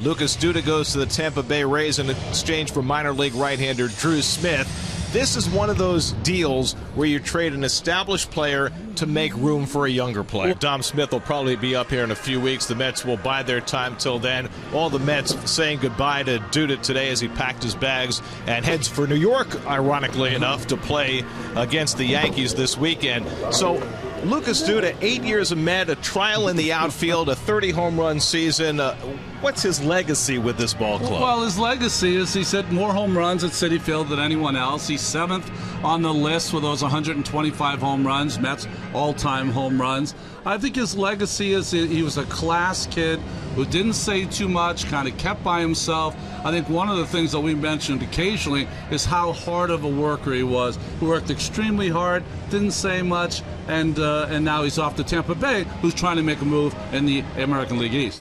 Lucas Duda goes to the Tampa Bay Rays in exchange for minor league right-hander Drew Smith. This is one of those deals where you trade an established player to make room for a younger player. Dom Smith will probably be up here in a few weeks. The Mets will buy their time till then. All the Mets saying goodbye to Duda today as he packed his bags and heads for New York, ironically enough, to play against the Yankees this weekend. So Lucas Duda, 8 years a Met, a trial in the outfield, a 30-home run season. What's his legacy with this ball club? Well, his legacy is he's hit more home runs at Citi Field than anyone else. He's seventh on the list with those 125 home runs, Mets all-time home runs. I think his legacy is he was a class kid who didn't say too much, kind of kept by himself. I think one of the things that we mentioned occasionally is how hard of a worker he was. He worked extremely hard, didn't say much, and now he's off to Tampa Bay, who's trying to make a move in the American League East.